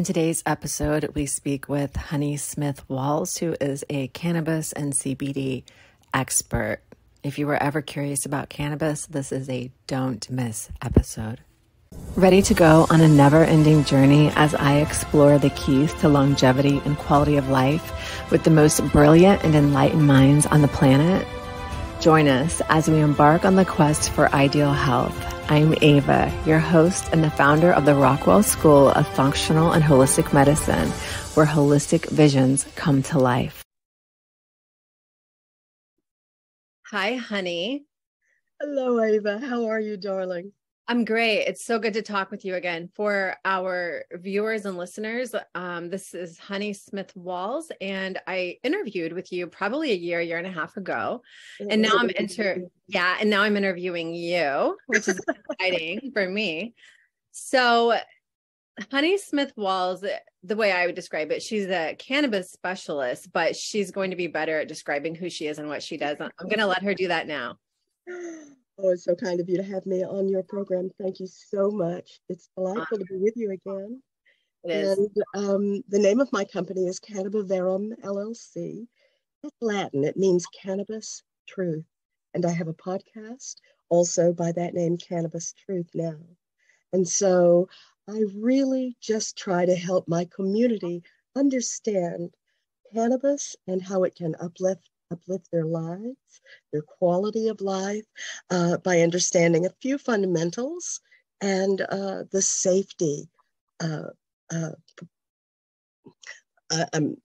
In today's episode, we speak with Honey Smith Walls, who is a cannabis and CBD expert. If you were ever curious about cannabis, this is a don't miss episode. Ready to go on a never-ending journey as I explore the keys to longevity and quality of life with the most brilliant and enlightened minds on the planet? Join us as we embark on the quest for ideal health. I'm Ava, your host and the founder of the Rockwell School of Functional and Holistic Medicine, where holistic visions come to life. Hi, honey. Hello, Ava. How are you, darling? I'm great. It's so good to talk with you again. For our viewers and listeners, this is Honey Smith Walls, and I interviewed with you probably a year and a half ago. And now I'm interviewing you, which is exciting for me. So Honey Smith Walls, the way I would describe it, she's a cannabis specialist, but she's going to be better at describing who she is and what she does. I'm going to let her do that now. Oh, it's so kind of you to have me on your program. Thank you so much. It's delightful to be with you again. It is. And the name of my company is Cannabis Verum LLC. It's Latin. It means Cannabis Truth. And I have a podcast also by that name, Cannabis Truth Now. And so I really just try to help my community understand cannabis and how it can uplift their lives, their quality of life, by understanding a few fundamentals and the safety. I'm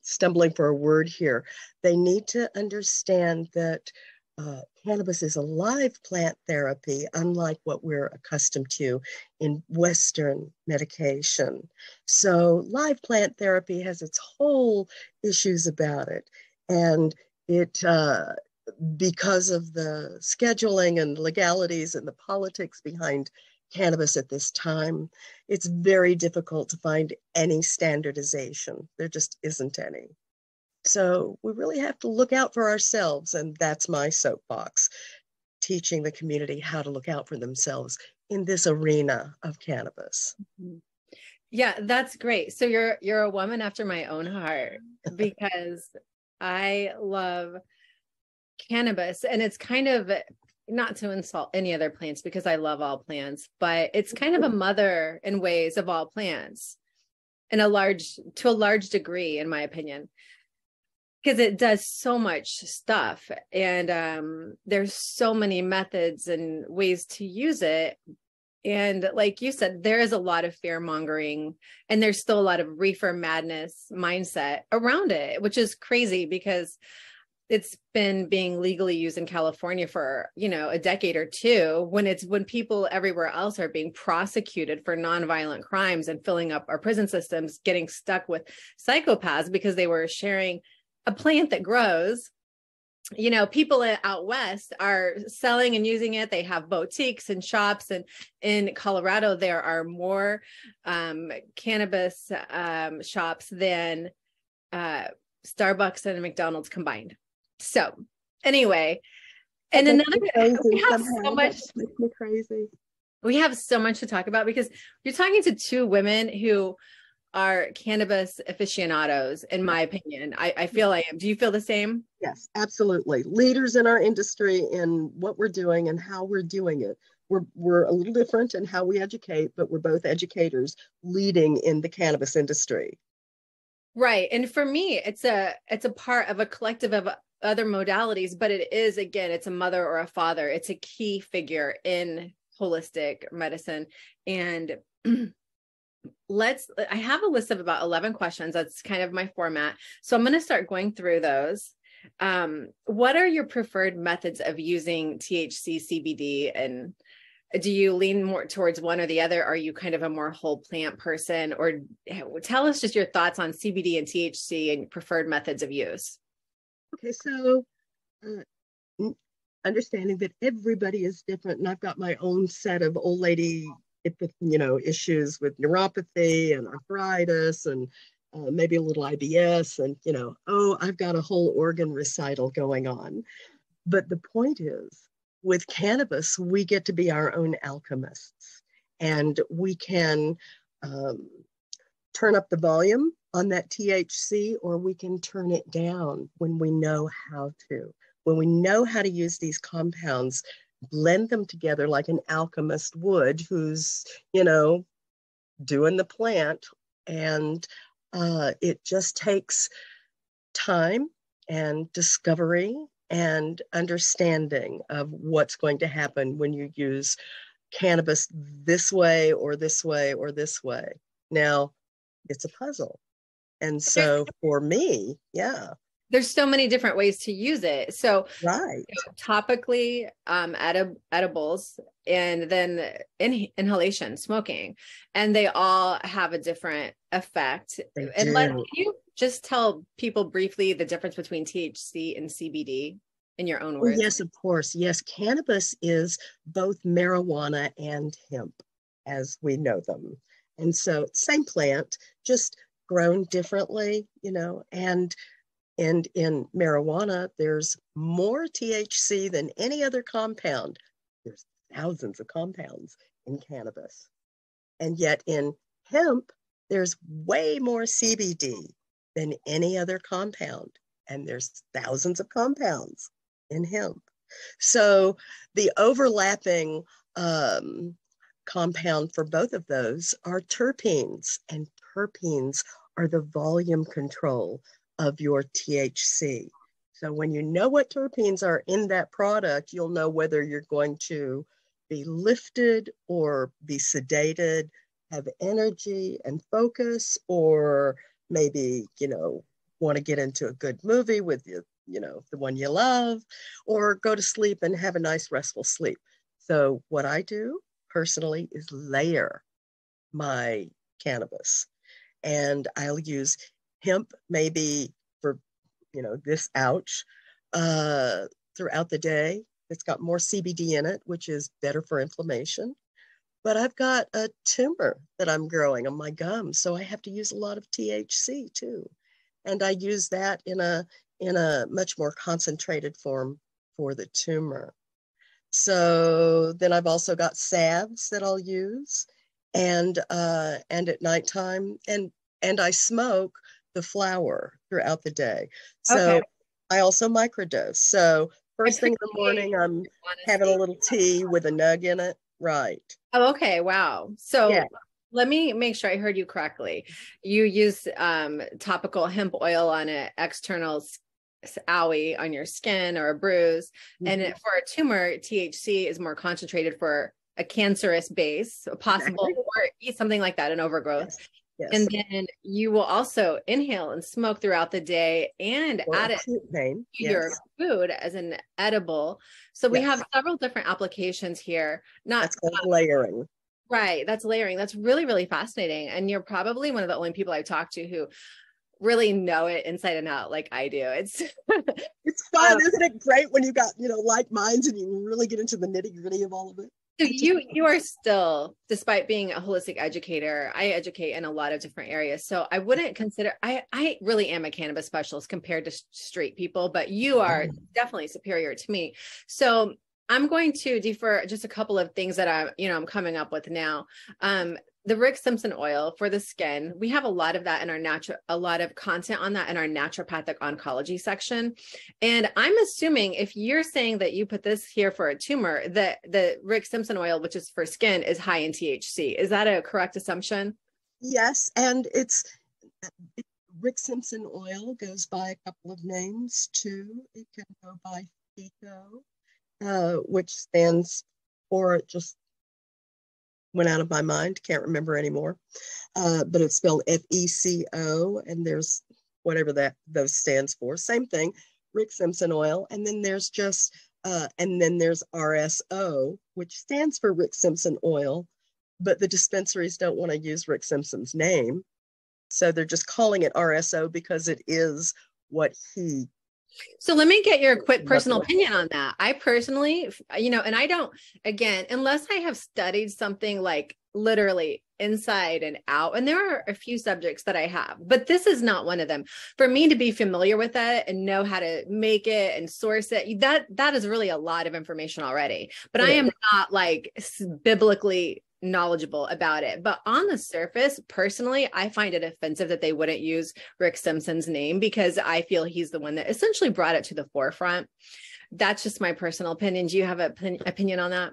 stumbling for a word here. They need to understand that cannabis is a live plant therapy, unlike what we're accustomed to in Western medication. So live plant therapy has its whole issues about it. And it, because of the scheduling and legalities and the politics behind cannabis at this time, it's very difficult to find any standardization. There just isn't any. So we really have to look out for ourselves, and that's my soapbox, teaching the community how to look out for themselves in this arena of cannabis. Mm-hmm. Yeah, that's great. So you're a woman after my own heart, because I love cannabis, and it's kind of, not to insult any other plants because I love all plants, but it's kind of a mother in ways of all plants in a large, to a large degree, in my opinion, because it does so much stuff, and there's so many methods and ways to use it. And like you said, there is a lot of fear mongering, and there's still a lot of reefer madness mindset around it, which is crazy because it's been being legally used in California for, you know, a decade or two, when people everywhere else are being prosecuted for nonviolent crimes and filling up our prison systems, getting stuck with psychopaths because they were sharing a plant that grows. You know, people out West are selling and using it. They have boutiques and shops. And in Colorado, there are more cannabis shops than Starbucks and McDonald's combined. So anyway, and another, we have so much, makes me crazy. We have so much to talk about because you're talking to two women who are cannabis aficionados, in my opinion. I feel I am. Do you feel the same? Yes, absolutely. Leaders in our industry in what we're doing and how we're doing it. We're a little different in how we educate, but we're both educators leading in the cannabis industry. Right. And for me, it's a part of a collective of other modalities, but it is, again, it's a mother or a father. It's a key figure in holistic medicine. And I have a list of about 11 questions. That's kind of my format. So I'm going to start going through those. What are your preferred methods of using THC, CBD? And do you lean more towards one or the other? Are you kind of a more whole plant person? Or tell us just your thoughts on CBD and THC and preferred methods of use. Okay. So understanding that everybody is different, and I've got my own set of old lady, you know, issues with neuropathy and arthritis and maybe a little IBS and, you know, oh, I've got a whole organ recital going on. But the point is, with cannabis, we get to be our own alchemists, and we can turn up the volume on that THC, or we can turn it down when we know how to. When we know how to use these compounds, blend them together like an alchemist would, who's, doing the plant. And it just takes time and discovery and understanding of what's going to happen when you use cannabis this way or this way or this way. Now, it's a puzzle. And so for me, yeah. There's so many different ways to use it. So right. Topically, edibles, and then inhalation, smoking, and they all have a different effect. And can you just tell people briefly the difference between THC and CBD in your own words? Oh, yes, of course. Yes. Cannabis is both marijuana and hemp as we know them. And so same plant, just grown differently, and in marijuana, there's more THC than any other compound. There's thousands of compounds in cannabis. And yet in hemp, there's way more CBD than any other compound. And there's thousands of compounds in hemp. So the overlapping compound for both of those are terpenes. And terpenes are the volume control of your THC. So when you know what terpenes are in that product, you'll know whether you're going to be lifted or be sedated, have energy and focus, or maybe, want to get into a good movie with the one you love, or go to sleep and have a nice restful sleep. So what I do personally is layer my cannabis, and I'll use hemp maybe for, this ouch throughout the day. It's got more CBD in it, which is better for inflammation. But I've got a tumor that I'm growing on my gum, so I have to use a lot of THC too. And I use that in a much more concentrated form for the tumor. So then I've also got salves that I'll use, and at nighttime, and I smoke the flower throughout the day. So okay. I also microdose. So first thing in the morning, I'm having a little tea with a nug in it. Right. Oh, okay. Wow. So yeah. Let me make sure I heard you correctly. You use topical hemp oil on an external owie on your skin or a bruise. Mm-hmm. And for a tumor, THC is more concentrated for a cancerous base, a possible, or something like that, an overgrowth. Yes. Yes. And then you will also inhale and smoke throughout the day and add it to your food as an edible. So we have several different applications here. That's called layering. Right. That's layering. That's really, really fascinating. And you're probably one of the only people I've talked to who really know it inside and out like I do. It's fun. Isn't it great when you've got, like minds, and you really get into the nitty-gritty of all of it? So you are still, despite being a holistic educator, I educate in a lot of different areas. So I wouldn't consider, I really am a cannabis specialist compared to straight people, but you are definitely superior to me. So I'm going to defer just a couple of things that I'm coming up with now. The Rick Simpson oil for the skin, we have a lot of that in our a lot of content on that in our naturopathic oncology section. And I'm assuming if you're saying that you put this here for a tumor, that the Rick Simpson oil, which is for skin, is high in THC. Is that a correct assumption? Yes. And Rick Simpson oil goes by a couple of names too. It can go by FECO, which stands for just went out of my mind, can't remember anymore, but it's spelled FECO, and there's whatever those stands for, same thing, Rick Simpson oil. And then there's there's RSO, which stands for Rick Simpson oil, but the dispensaries don't want to use Rick Simpson's name. So they're just calling it RSO because it is what he. So let me get your quick personal opinion on that. I personally, and I don't, again, unless I have studied something like literally inside and out, and there are a few subjects that I have, but this is not one of them. For me to be familiar with that and know how to make it and source it, that is really a lot of information already, but I am not like biblically knowledgeable about it. But on the surface, personally, I find it offensive that they wouldn't use Rick Simpson's name, because I feel he's the one that essentially brought it to the forefront. That's just my personal opinion. Do you have an opinion on that?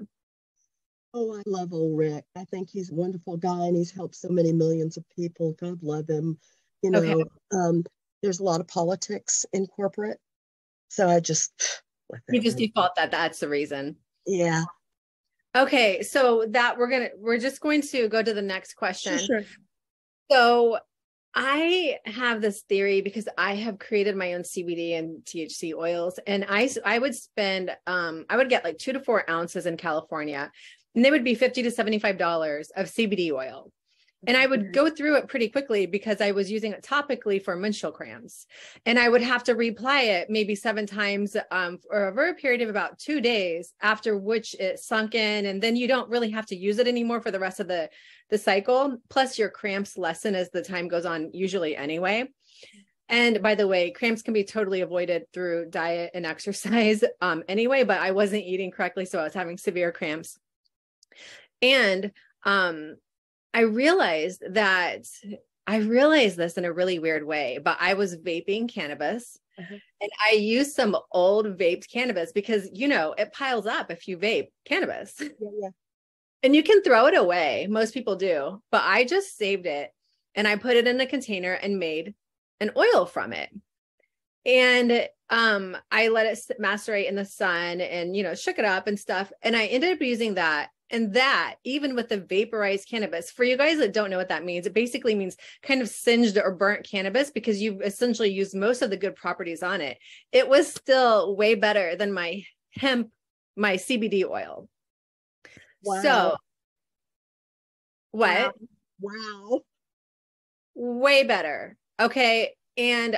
Oh, I love old Rick. I think he's a wonderful guy, and he's helped so many millions of people. God love him. You know, okay. There's a lot of politics in corporate. So I just... You just default that that's the reason. Yeah. Okay. So that we're just going to go to the next question. Sure. So I have this theory, because I have created my own CBD and THC oils, and I would spend, I would get like 2 to 4 ounces in California, and they would be $50 to $75 of CBD oil. And I would go through it pretty quickly because I was using it topically for menstrual cramps, and I would have to reapply it maybe 7 times or over a period of about 2 days, after which it sunk in. And then you don't really have to use it anymore for the rest of the cycle. Plus your cramps lessen as the time goes on, usually anyway. And by the way, cramps can be totally avoided through diet and exercise anyway, but I wasn't eating correctly. So I was having severe cramps. And, I realized this in a really weird way, but I was vaping cannabis and I used some old vaped cannabis because, you know, it piles up if you vape cannabis and you can throw it away. Most people do, but I just saved it and I put it in a container and made an oil from it. And I let it macerate in the sun and, you know, shook it up and stuff. And I ended up using that. And that, even with the vaporized cannabis, for you guys that don't know what that means, it basically means kind of singed or burnt cannabis because you've essentially used most of the good properties on it. It was still way better than my hemp, my CBD oil. Wow. So, what? Wow. Way better. Okay. And,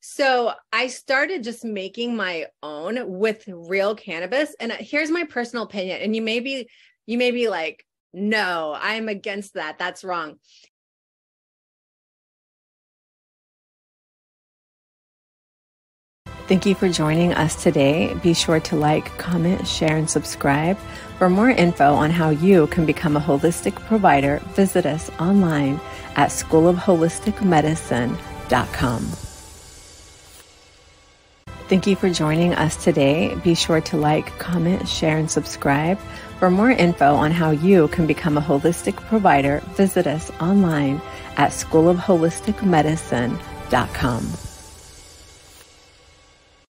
so I started just making my own with real cannabis. And here's my personal opinion. And you may be like, no, I'm against that. That's wrong. Thank you for joining us today. Be sure to like, comment, share, and subscribe. For more info on how you can become a holistic provider, visit us online at SchoolOfHolisticMedicine.com. Thank you for joining us today. Be sure to like, comment, share, and subscribe. For more info on how you can become a holistic provider, visit us online at SchoolOfHolisticMedicine.com.